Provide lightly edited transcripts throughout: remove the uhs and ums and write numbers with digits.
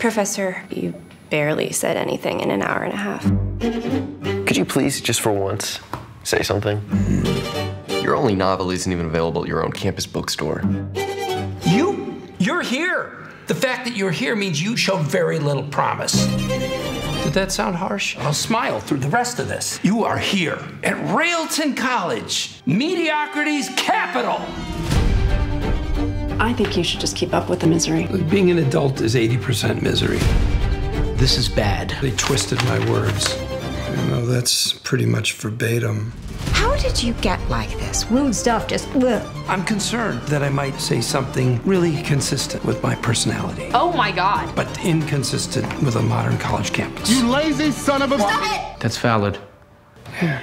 Professor, you barely said anything in an hour and a half. Could you please, just for once, say something? Your only novel isn't even available at your own campus bookstore. You're here! The fact that you're here means you show very little promise. Did that sound harsh? I'll smile through the rest of this. You are here at Railton College, mediocrity's capital. I think you should just keep up with the misery. Being an adult is 80% misery. This is bad. They twisted my words. You know, that's pretty much verbatim. How did you get like this? Rude stuff just bleh. I'm concerned that I might say something really consistent with my personality. Oh my God. But inconsistent with a modern college campus. You lazy son of a— Stop it! That's valid. Yeah.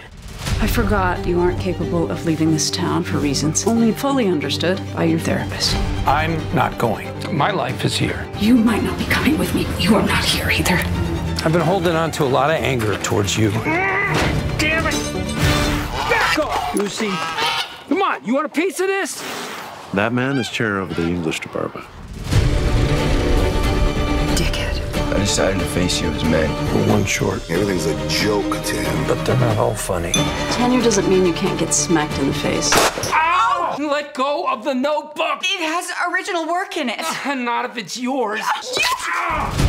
I forgot you aren't capable of leaving this town for reasons only fully understood by your therapist. I'm not going. My life is here. You might not be coming with me. You are not here either. I've been holding on to a lot of anger towards you. Damn it! Back off, Lucy! Come on, you want a piece of this? That man is chair of the English department. I decided to face you as men. We're one short. Everything's a joke to him. But they're not all funny. Tenure doesn't mean you can't get smacked in the face. Ow! Let go of the notebook! It has original work in it. Not if it's yours. Yes!